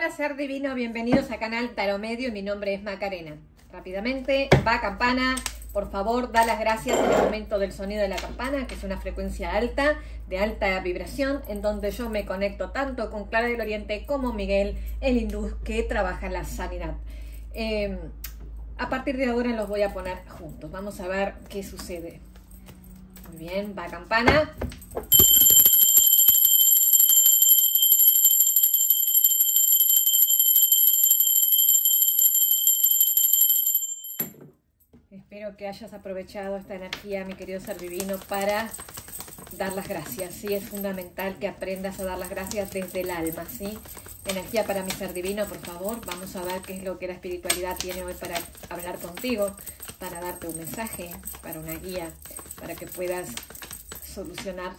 Hola ser divino, bienvenidos a canal Tarot Medio, mi nombre es Macarena. Rápidamente, va campana, por favor da las gracias en el momento del sonido de la campana, que es una frecuencia alta, de alta vibración, en donde yo me conecto tanto con Clara del Oriente como Miguel el Hindú, que trabaja la sanidad. A partir de ahora los voy a poner juntos, vamos a ver qué sucede. Muy bien, va campana. Espero que hayas aprovechado esta energía, mi querido ser divino, para dar las gracias, ¿sí? Es fundamental que aprendas a dar las gracias desde el alma, ¿sí? Energía para mi ser divino, por favor. Vamos a ver qué es lo que la espiritualidad tiene hoy para hablar contigo, para darte un mensaje, para una guía, para que puedas solucionar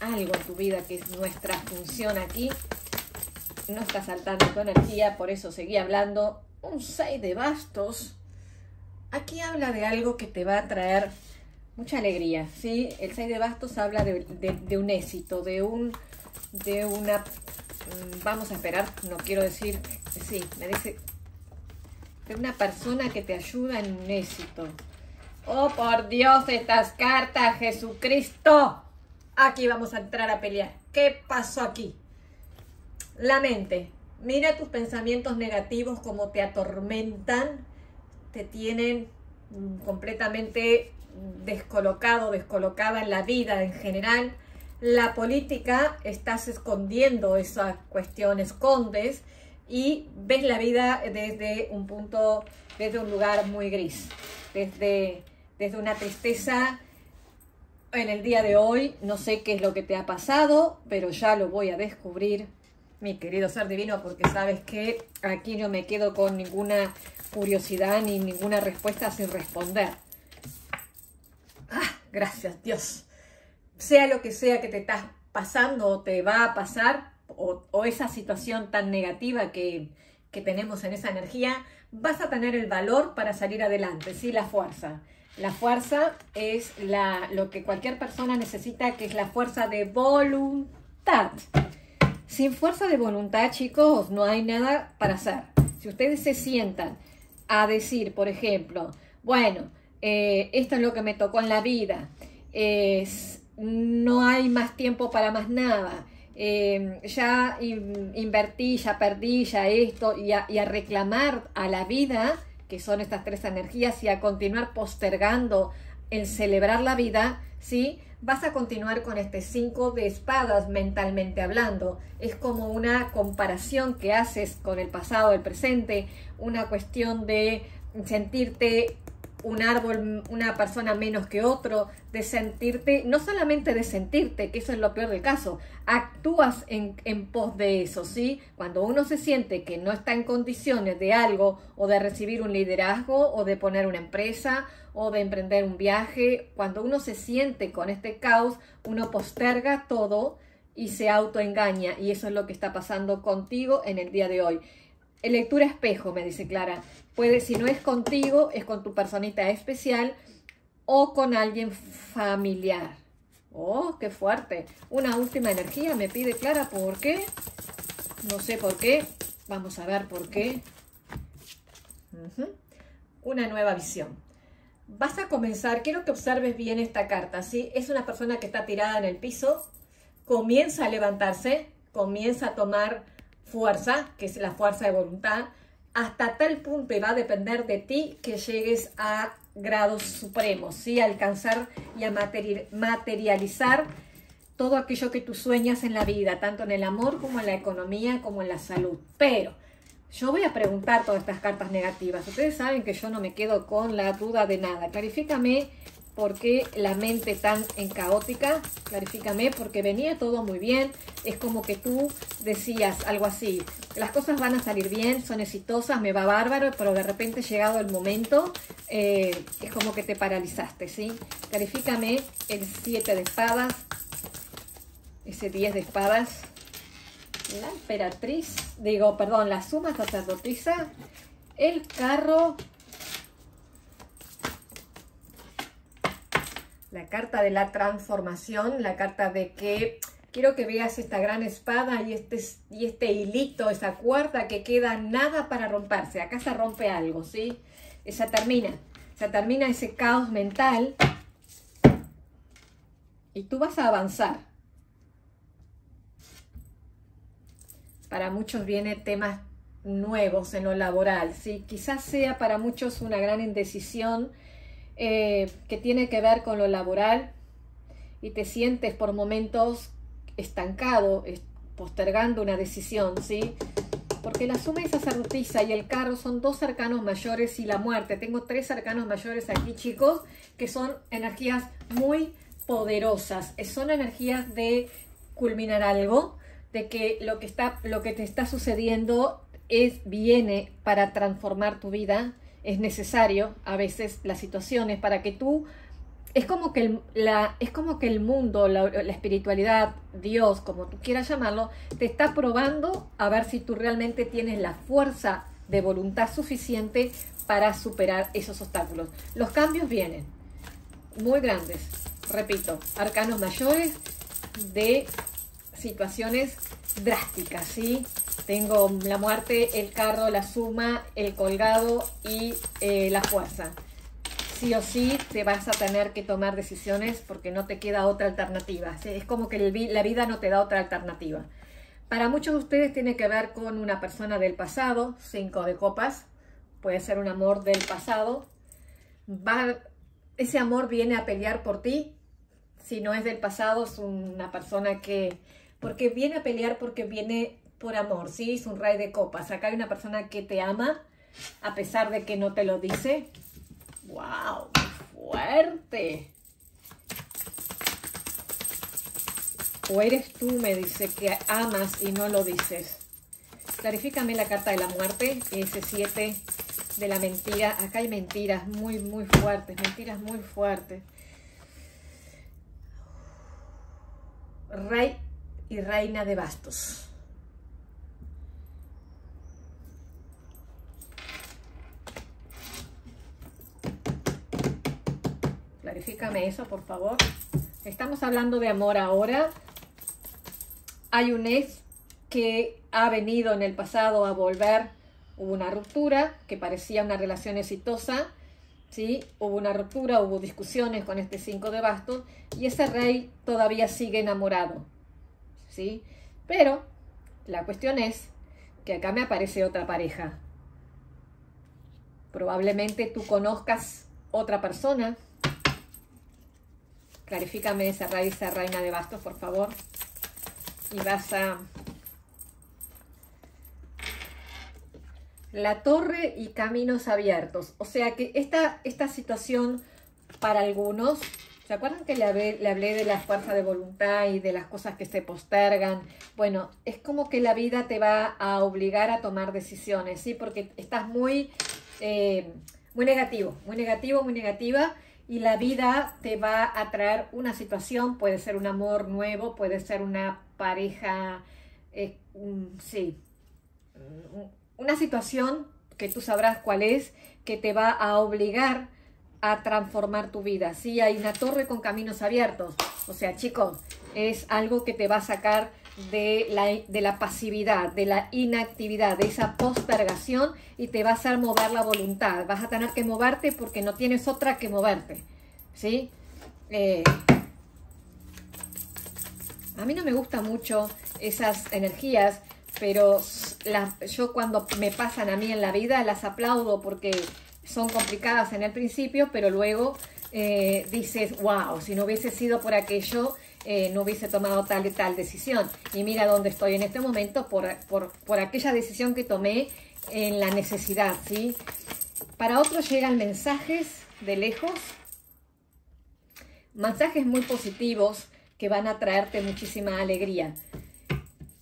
algo en tu vida, que es nuestra función aquí. No está saltando tu energía, por eso seguí hablando. Un 6 de bastos. Aquí habla de algo que te va a traer mucha alegría, ¿sí? El 6 de bastos habla de un éxito, de una... Vamos a esperar, no quiero decir... Sí, me dice... De una persona que te ayuda en un éxito. ¡Oh, por Dios, estas cartas, Jesucristo! Aquí vamos a entrar a pelear. ¿Qué pasó aquí? La mente. Mira tus pensamientos negativos como te atormentan. Te tienen completamente descolocado, descolocada en la vida en general. La política, estás escondiendo esa cuestión, escondes y ves la vida desde un punto, desde un lugar muy gris, desde una tristeza. En el día de hoy no sé qué es lo que te ha pasado, pero ya lo voy a descubrir, mi querido ser divino, porque sabes que aquí no me quedo con ninguna curiosidad ni ninguna respuesta sin responder. Ah, gracias Dios. Sea lo que sea que te estás pasando o te va a pasar, o esa situación tan negativa que tenemos en esa energía, vas a tener el valor para salir adelante, ¿sí? La fuerza. La fuerza es lo que cualquier persona necesita, que es la fuerza de voluntad. Sin fuerza de voluntad, chicos, no hay nada para hacer. Si ustedes se sientan a decir, por ejemplo, bueno, esto es lo que me tocó en la vida, no hay más tiempo para más nada, ya invertí, ya perdí, ya esto, y a reclamar a la vida, que son estas tres energías, y a continuar postergando el celebrar la vida, ¿sí? Vas a continuar con este 5 de espadas mentalmente hablando. Es como una comparación que haces con el pasado, el presente, una cuestión de sentirte un árbol, una persona menos que otro, de sentirte, no solamente de sentirte, que eso es lo peor del caso, actúas en pos de eso, ¿sí? Cuando uno se siente que no está en condiciones de algo, o de recibir un liderazgo, o de poner una empresa, o de emprender un viaje, cuando uno se siente con este caos, uno posterga todo y se autoengaña, y eso es lo que está pasando contigo en el día de hoy. Lectura espejo, me dice Clara. Puede, si no es contigo, es con tu personita especial o con alguien familiar. ¡Oh, qué fuerte! Una última energía me pide Clara. ¿Por qué? No sé por qué. Vamos a ver por qué. Una nueva visión. Vas a comenzar. Quiero que observes bien esta carta, ¿sí? Es una persona que está tirada en el piso. Comienza a levantarse. Comienza a tomar fuerza, que es la fuerza de voluntad, hasta tal punto, y va a depender de ti, que llegues a grados supremos, ¿sí? A alcanzar y a materializar todo aquello que tú sueñas en la vida, tanto en el amor como en la economía, como en la salud. Pero yo voy a preguntar todas estas cartas negativas. Ustedes saben que yo no me quedo con la duda de nada. Clarifícame por qué la mente tan caótica. Clarifícame, porque venía todo muy bien. Es como que tú decías algo así: las cosas van a salir bien, son exitosas, me va bárbaro, pero de repente llegado el momento, es como que te paralizaste, ¿sí? Clarifícame el 7 de espadas, ese 10 de espadas, la emperatriz, digo, perdón, la suma sacerdotisa, el carro, la carta de la transformación, la carta de que Quiero que veas esta gran espada y este hilito, esa cuerda que queda nada para romperse. Acá se rompe algo, ¿sí? Se termina ese caos mental y tú vas a avanzar. Para muchos vienen temas nuevos en lo laboral, ¿sí? Quizás sea para muchos una gran indecisión que tiene que ver con lo laboral y te sientes por momentos estancado, postergando una decisión, ¿sí? Porque la suma y sacerdotisa y el carro son dos arcanos mayores y la muerte. Tengo tres arcanos mayores aquí, chicos, que son energías muy poderosas. Son energías de culminar algo, de que lo que te está sucediendo viene para transformar tu vida. Es necesario a veces las situaciones para que tú... Es como que el mundo, la espiritualidad, Dios, como tú quieras llamarlo, te está probando a ver si tú realmente tienes la fuerza de voluntad suficiente para superar esos obstáculos. Los cambios vienen muy grandes, repito, arcanos mayores de situaciones drásticas, ¿sí? Tengo la muerte, el carro, la suma, el colgado y la fuerza. Sí o sí te vas a tener que tomar decisiones porque no te queda otra alternativa. Es como que la vida no te da otra alternativa. Para muchos de ustedes tiene que ver con una persona del pasado, 5 de copas. Puede ser un amor del pasado. Ese amor viene a pelear por ti. Si no es del pasado, es una persona que... Porque viene a pelear porque viene por amor, ¿sí? Es un rey de copas. Acá hay una persona que te ama a pesar de que no te lo dice. ¡Wow! ¡Fuerte! O eres tú, me dice, que amas y no lo dices. Clarifícame la carta de la muerte, ese 7 de la mentira. Acá hay mentiras muy, muy fuertes, mentiras muy fuertes. Rey y reina de bastos. Verifícame eso, por favor. Estamos hablando de amor ahora. Hay un ex que ha venido en el pasado a volver. Hubo una ruptura que parecía una relación exitosa, ¿sí? Hubo una ruptura, hubo discusiones con este 5 de bastos y ese rey todavía sigue enamorado, ¿sí? Pero la cuestión es que acá me aparece otra pareja. Probablemente tú conozcas otra persona. Clarifícame esa raíz, esa reina de bastos, por favor. Y vas a... La torre y caminos abiertos. O sea que esta situación para algunos... ¿Se acuerdan que le hablé de la fuerza de voluntad y de las cosas que se postergan? Bueno, es como que la vida te va a obligar a tomar decisiones, ¿sí? Porque estás muy negativo, muy negativo, muy negativa. Y la vida te va a traer una situación, puede ser un amor nuevo, puede ser una pareja, sí, una situación que tú sabrás cuál es, que te va a obligar a transformar tu vida. Sí, hay una torre con caminos abiertos, o sea, chicos, es algo que te va a sacar de la pasividad, de la inactividad, de esa postergación y te va a hacer mover la voluntad. Vas a tener que moverte porque no tienes otra que moverte, ¿sí? A mí no me gustan mucho esas energías, pero yo cuando me pasan a mí en la vida las aplaudo porque son complicadas en el principio, pero luego dices, wow, si no hubiese sido por aquello... no hubiese tomado tal y tal decisión. Y mira dónde estoy en este momento por aquella decisión que tomé en la necesidad, ¿sí? Para otros llegan mensajes de lejos, mensajes muy positivos que van a traerte muchísima alegría.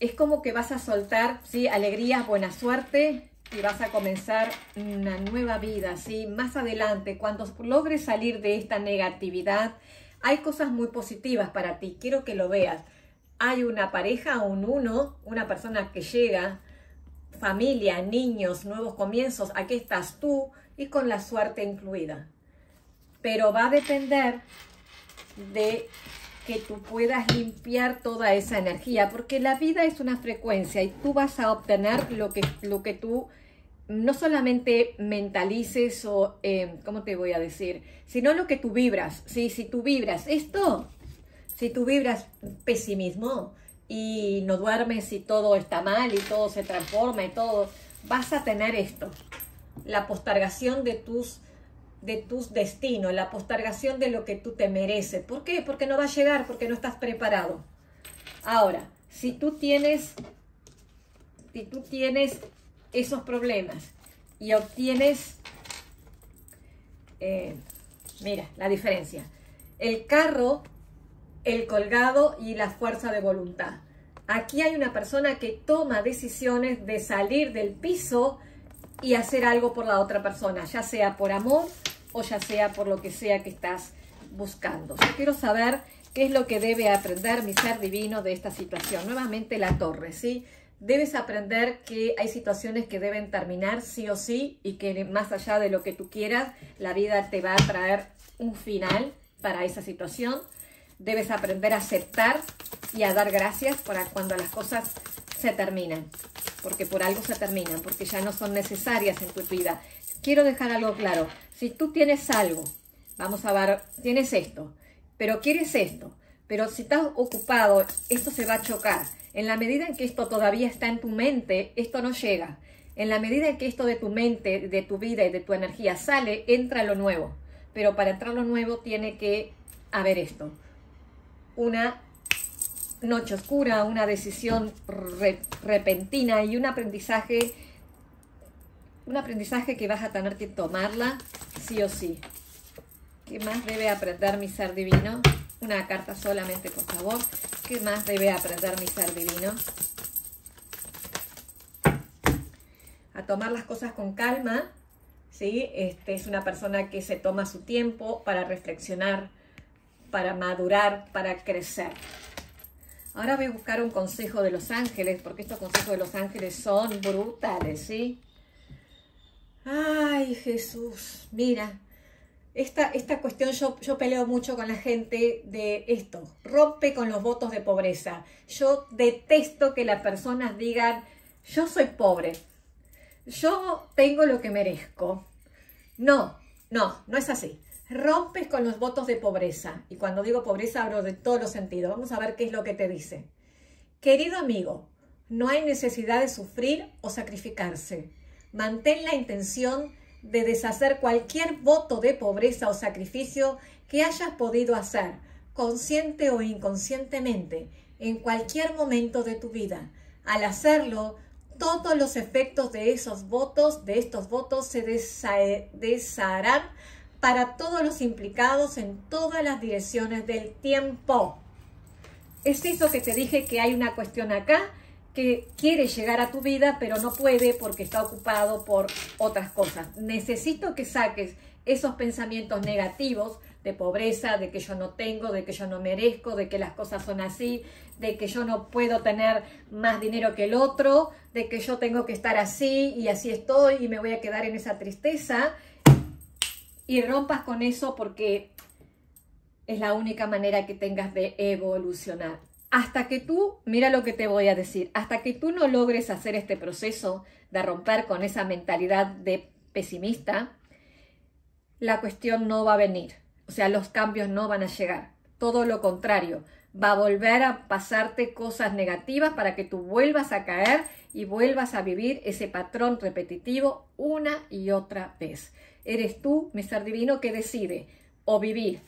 Es como que vas a soltar, ¿sí? Alegrías, buena suerte y vas a comenzar una nueva vida, ¿sí? Más adelante, cuando logres salir de esta negatividad, hay cosas muy positivas para ti, quiero que lo veas. Hay una pareja, una persona que llega, familia, niños, nuevos comienzos, aquí estás tú y con la suerte incluida. Pero va a depender de que tú puedas limpiar toda esa energía, porque la vida es una frecuencia y tú vas a obtener lo que tú no solamente mentalices o, ¿cómo te voy a decir? Sino lo que tú vibras, ¿sí? Si tú vibras esto, si tú vibras pesimismo y no duermes y todo está mal y todo se transforma y todo, vas a tener esto, la postergación de tus destinos, la postergación de lo que tú te mereces. ¿Por qué? Porque no va a llegar, porque no estás preparado. Ahora, si tú tienes esos problemas y obtienes, mira la diferencia, el carro, el colgado y la fuerza de voluntad. Aquí hay una persona que toma decisiones de salir del piso y hacer algo por la otra persona, ya sea por amor o ya sea por lo que sea que estás buscando. Yo quiero saber qué es lo que debe aprender mi ser divino de esta situación. Nuevamente la torre, ¿sí? Debes aprender que hay situaciones que deben terminar sí o sí y que más allá de lo que tú quieras, la vida te va a traer un final para esa situación. Debes aprender a aceptar y a dar gracias para cuando las cosas se terminan, porque por algo se terminan, porque ya no son necesarias en tu vida. Quiero dejar algo claro. Si tú tienes algo, vamos a ver, tienes esto, pero quieres esto, pero si estás ocupado, esto se va a chocar. En la medida en que esto todavía está en tu mente, esto no llega. En la medida en que esto de tu mente, de tu vida y de tu energía sale, entra lo nuevo. Pero para entrar lo nuevo tiene que haber esto. Una noche oscura, una decisión repentina y un aprendizaje que vas a tener que tomarla sí o sí. ¿Qué más debe aprender mi ser divino? Una carta solamente, por favor. ¿Qué más debe aprender mi ser divino? A tomar las cosas con calma, ¿sí? Es una persona que se toma su tiempo para reflexionar, para madurar, para crecer. Ahora voy a buscar un consejo de los ángeles, porque estos consejos de los ángeles son brutales, ¿sí? Ay, Jesús, mira, esta cuestión yo peleo mucho con la gente de esto. Rompe con los votos de pobreza. Yo detesto que las personas digan, yo soy pobre, yo tengo lo que merezco. No es así. Rompes con los votos de pobreza. Y cuando digo pobreza hablo de todos los sentidos. Vamos a ver qué es lo que te dice. Querido amigo, no hay necesidad de sufrir o sacrificarse. Mantén la intención de deshacer cualquier voto de pobreza o sacrificio que hayas podido hacer, consciente o inconscientemente, en cualquier momento de tu vida. Al hacerlo, todos los efectos de estos votos, se desharán para todos los implicados en todas las direcciones del tiempo. Es eso que te dije, que hay una cuestión acá que quiere llegar a tu vida, pero no puede porque está ocupado por otras cosas. Necesito que saques esos pensamientos negativos de pobreza, de que yo no tengo, de que yo no merezco, de que las cosas son así, de que yo no puedo tener más dinero que el otro, de que yo tengo que estar así y así estoy y me voy a quedar en esa tristeza. Y rompas con eso porque es la única manera que tengas de evolucionar. Hasta que tú, mira lo que te voy a decir, hasta que tú no logres hacer este proceso de romper con esa mentalidad de pesimista, la cuestión no va a venir. O sea, los cambios no van a llegar. Todo lo contrario, va a volver a pasarte cosas negativas para que tú vuelvas a caer y vuelvas a vivir ese patrón repetitivo una y otra vez. Eres tú, mi ser divino, que decide o vivir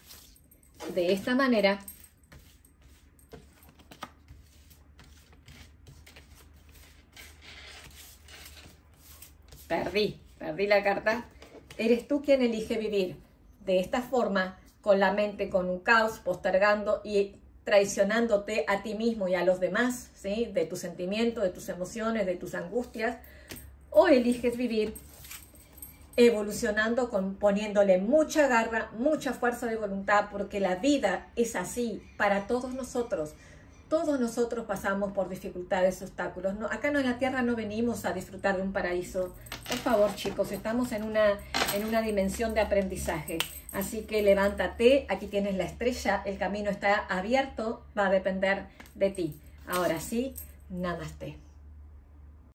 de esta manera perdí la carta. Eres tú quien elige vivir de esta forma, con la mente, con un caos, postergando y traicionándote a ti mismo y a los demás, ¿sí? De tus sentimientos, de tus emociones, de tus angustias. O eliges vivir evolucionando, poniéndole mucha garra, mucha fuerza de voluntad, porque la vida es así para todos nosotros. Todos nosotros pasamos por dificultades, obstáculos. No, acá en la Tierra no venimos a disfrutar de un paraíso. Por favor, chicos, estamos en una dimensión de aprendizaje. Así que levántate, aquí tienes la estrella, el camino está abierto, va a depender de ti. Ahora sí, namaste.